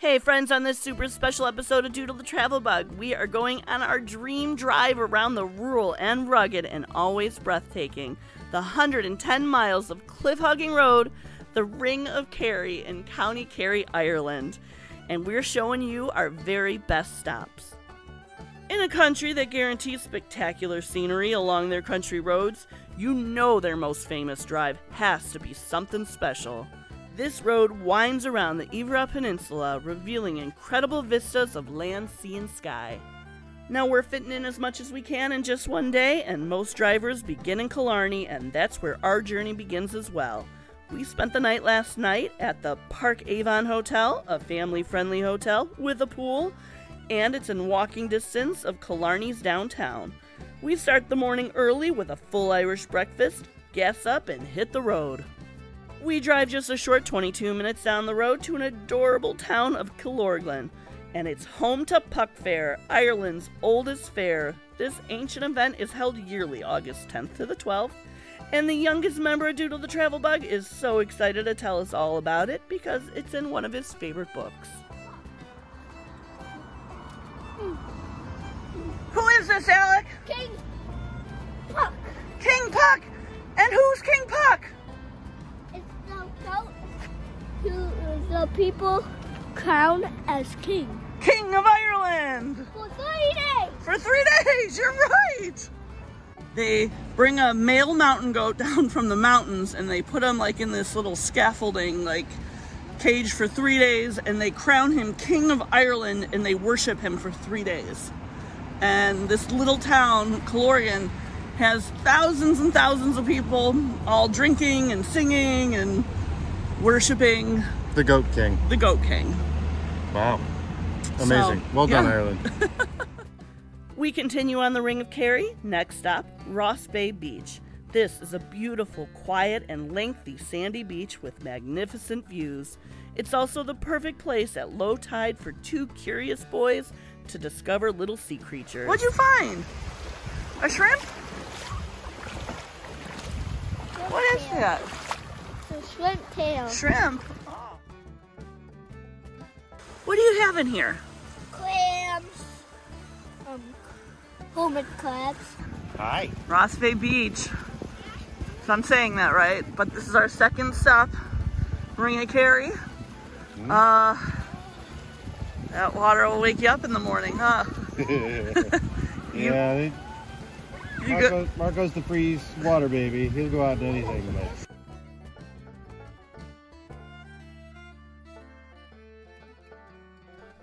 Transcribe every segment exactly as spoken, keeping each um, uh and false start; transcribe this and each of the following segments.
Hey friends, on this super special episode of Doodle the Travel Bug, we are going on our dream drive around the rural and rugged and always breathtaking, the one hundred ten miles of cliff-hugging road, the Ring of Kerry in County Kerry, Ireland. And we're showing you our very best stops. In a country that guarantees spectacular scenery along their country roads, you know their most famous drive has to be something special. This road winds around the Iveragh Peninsula, revealing incredible vistas of land, sea, and sky. Now we're fitting in as much as we can in just one day, and most drivers begin in Killarney, and that's where our journey begins as well. We spent the night last night at the Park Avon Hotel, a family-friendly hotel with a pool, and it's in walking distance of Killarney's downtown. We start the morning early with a full Irish breakfast, gas up, and hit the road. We drive just a short twenty-two minutes down the road to an adorable town of Killorglin, and it's home to Puck Fair, Ireland's oldest fair. This ancient event is held yearly, August tenth to the twelfth, and the youngest member of Doodle the Travel Bug is so excited to tell us all about it because it's in one of his favorite books. Who is this, Alec? King Puck. King Puck! And who's King Puck? Who the people crown as king. King of Ireland! For three days! For three days, you're right! They bring a male mountain goat down from the mountains and they put him like in this little scaffolding, like cage for three days and they crown him King of Ireland and they worship him for three days. And this little town, Killorglin, has thousands and thousands of people all drinking and singing and worshipping the goat king. The goat king. Wow. Amazing. So, well done, yeah. Ireland. We continue on the Ring of Kerry. Next stop, Rossbeigh Beach. This is a beautiful, quiet, and lengthy sandy beach with magnificent views. It's also the perfect place at low tide for two curious boys to discover little sea creatures. What'd you find? A shrimp? What, what is that? Shrimp tail. Shrimp? Oh. What do you have in here? Clams. Um, hermit crabs. Hi. Rossbeigh Beach. So I'm saying that right, but this is our second stop. Ring of Kerry. Mm. Uh, that water will wake you up in the morning, huh? you, yeah. They, you Marco's, go, Marco's the freeze water baby. He'll go out to anything. But.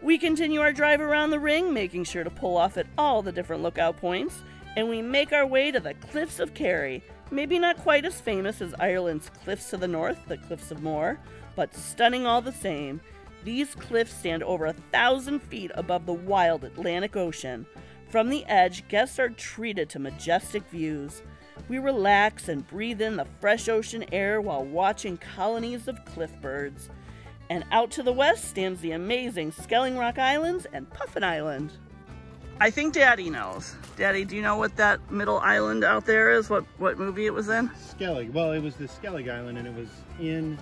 We continue our drive around the ring, making sure to pull off at all the different lookout points, and we make our way to the Cliffs of Kerry. Maybe not quite as famous as Ireland's cliffs to the north, the Cliffs of Moher, but stunning all the same. These cliffs stand over a thousand feet above the wild Atlantic Ocean. From the edge, guests are treated to majestic views. We relax and breathe in the fresh ocean air while watching colonies of cliff birds. And out to the west stands the amazing Skellig Rock Islands and Puffin Island. I think Daddy knows. Daddy, do you know what that middle island out there is? What what movie it was in? Skellig. Well, it was the Skellig Island, and it was in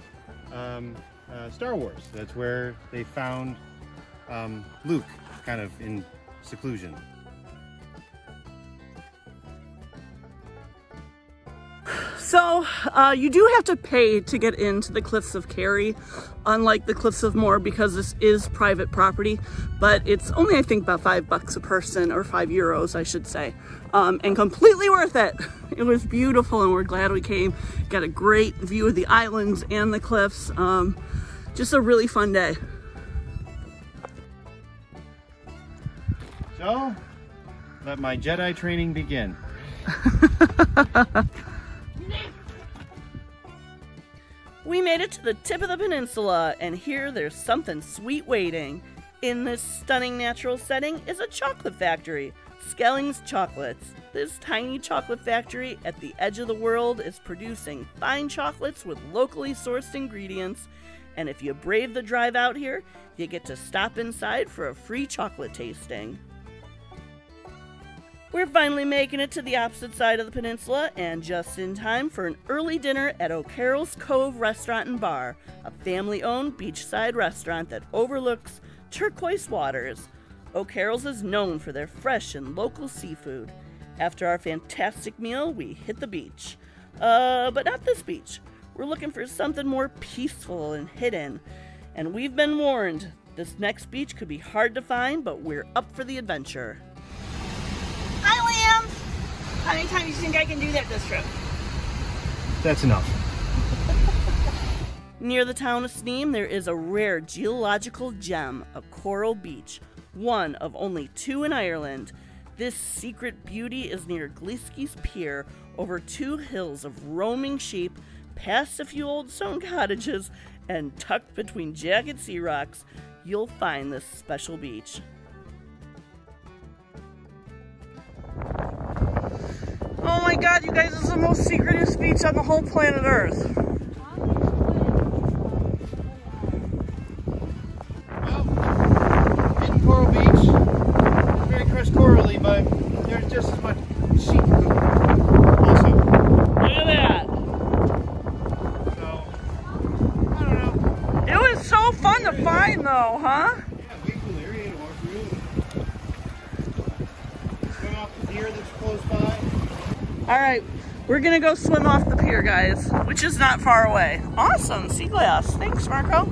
um, uh, Star Wars. That's where they found um, Luke, kind of in seclusion. So uh, you do have to pay to get into the Cliffs of Kerry, unlike the Cliffs of Moher, because this is private property, but it's only, I think, about five bucks a person, or five euros, I should say, um, and completely worth it. It was beautiful, and we're glad we came. Got a great view of the islands and the cliffs. Um, just a really fun day. So, let my Jedi training begin. We made it to the tip of the peninsula, and here there's something sweet waiting. In this stunning natural setting is a chocolate factory, Skelling's Chocolates. This tiny chocolate factory at the edge of the world is producing fine chocolates with locally sourced ingredients, and if you brave the drive out here, you get to stop inside for a free chocolate tasting. We're finally making it to the opposite side of the peninsula, and just in time for an early dinner at O'Carroll's Cove Restaurant and Bar, a family-owned beachside restaurant that overlooks turquoise waters. O'Carroll's is known for their fresh and local seafood. After our fantastic meal, we hit the beach. Uh, but not this beach. We're looking for something more peaceful and hidden. And we've been warned, this next beach could be hard to find, but we're up for the adventure. Hi, Liam! How many times do you think I can do that this trip? That's enough. Near the town of Sneem, there is a rare geological gem, a coral beach, one of only two in Ireland. This secret beauty is near Gleesky's Pier, over two hills of roaming sheep, past a few old stone cottages, and tucked between jagged sea rocks, you'll find this special beach. Oh my god, you guys, this is the most secretive beach on the whole planet Earth. Well, in Coral Beach, very crushed corally, but there's just as much sheep also. Look at that! Fun to find though, huh? Yeah, we delirium or food. Swim off the pier that's close by. Alright, we're gonna go swim off the pier, guys, which is not far away. Awesome, sea glass. Thanks, Marco.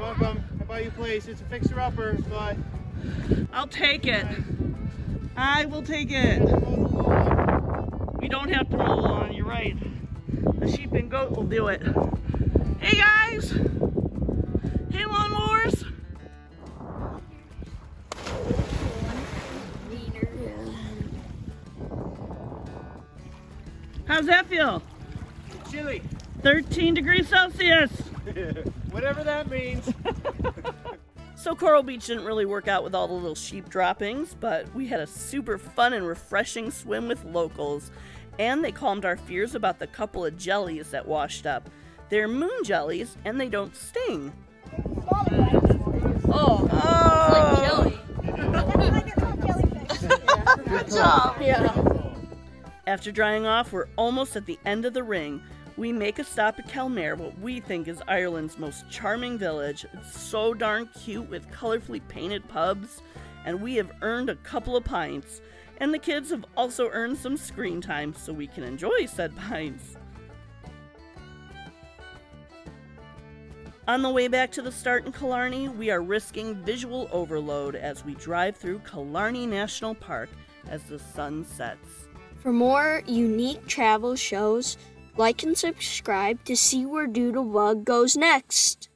Welcome. I buy you a place. It's a fixer upper, but I'll take it. Right. I will take it. We don't have to roll on, you're right. The sheep and goat will do it. Hey guys! Hey lawnmowers! How's that feel? Chilly. thirteen degrees Celsius. Whatever that means. So Coral Beach didn't really work out with all the little sheep droppings, but we had a super fun and refreshing swim with locals. And they calmed our fears about the couple of jellies that washed up. They're moon jellies, and they don't sting. Oh, oh! It's like jelly. Good job. Yeah. After drying off, we're almost at the end of the ring. We make a stop at Kenmare, what we think is Ireland's most charming village. It's so darn cute with colorfully painted pubs, and we have earned a couple of pints. And the kids have also earned some screen time so we can enjoy said pints. On the way back to the start in Killarney, we are risking visual overload as we drive through Killarney National Park as the sun sets. For more unique travel shows, like and subscribe to see where Doodle Bug goes next.